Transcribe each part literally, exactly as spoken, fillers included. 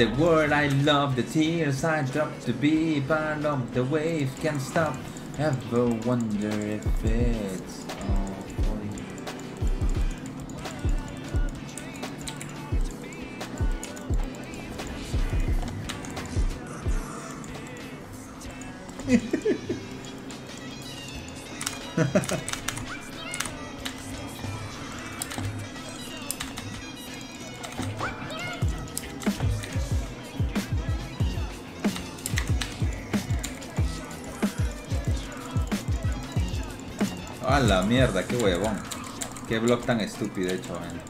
The world I love, the tears I drop, the beep I love, the wave can't stop. Ever wonder if it's all for you? A la mierda, qué huevón. Qué blog tan estúpido hecho, man.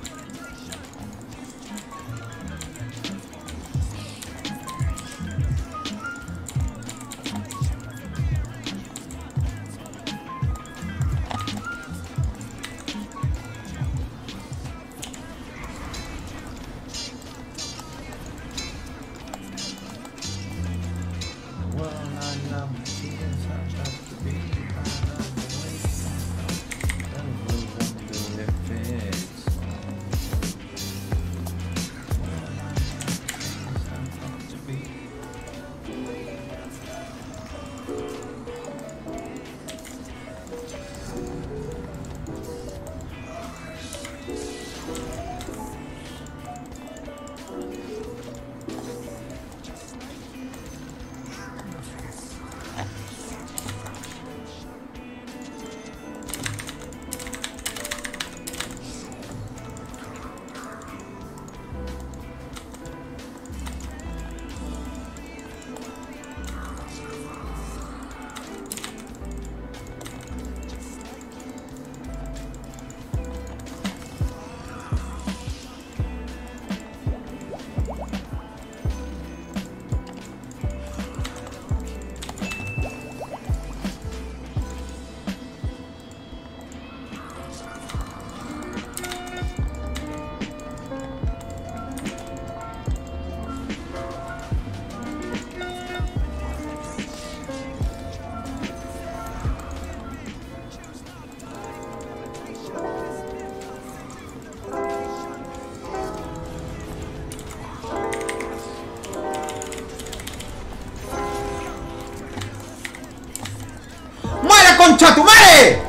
¡Concha tu madre!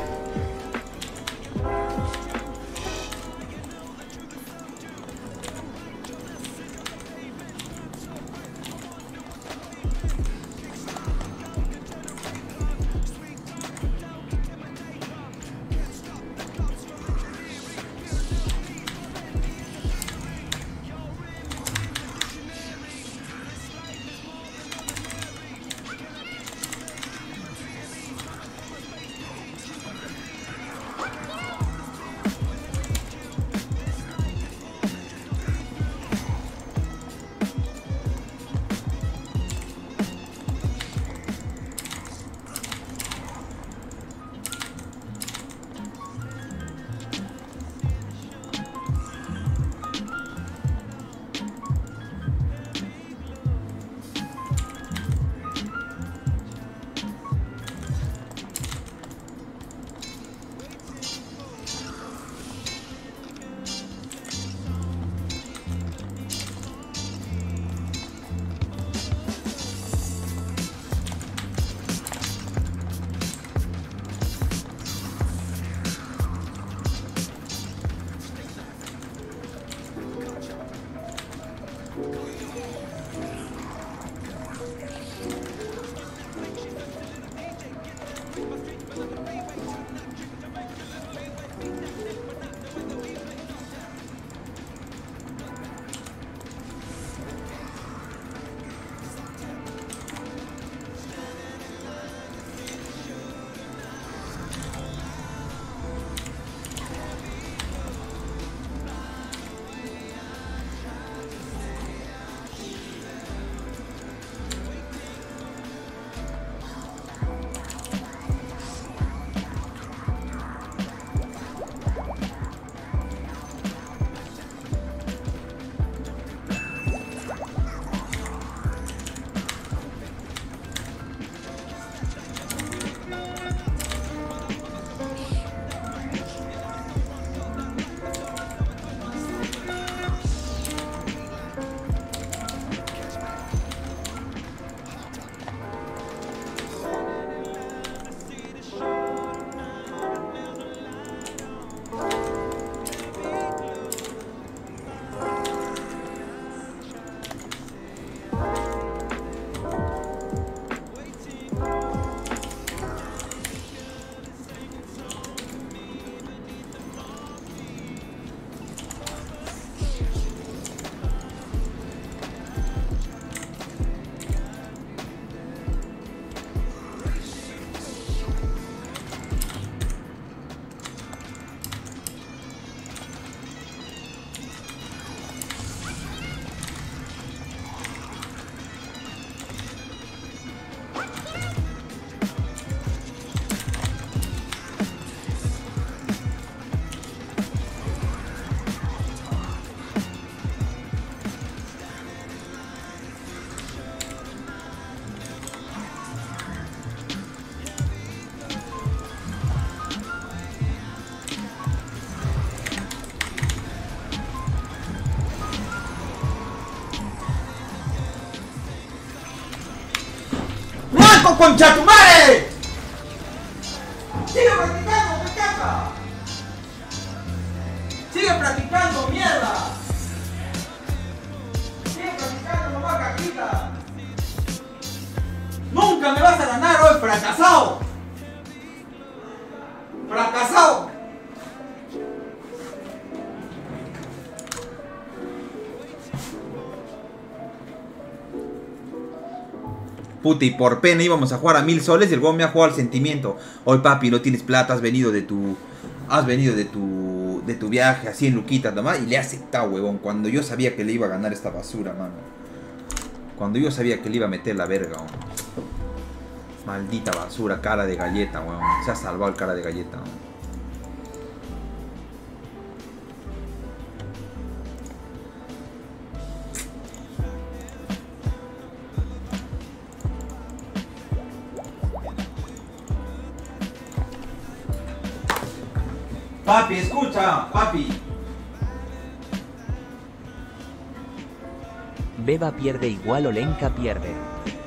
concha tu madre. Sigue practicando, me caga. Sigue practicando, mierda. Sigue practicando, mamá cajita. Nunca me vas a ganar hoy, fracasado. Fracasado. Puta, y por pena íbamos a jugar a mil soles y el huevón me ha jugado al sentimiento. Hoy, papi, no tienes plata, has venido de tu... Has venido de tu... De tu viaje, así en luquitas nomás. Y le ha aceptado, huevón, cuando yo sabía que le iba a ganar esta basura, mano. Cuando yo sabía que le iba a meter la verga, huevón. Maldita basura, cara de galleta, huevón. Se ha salvado el cara de galleta, huevón. Papi, escucha, papi. Beba pierde igual Olenka pierde.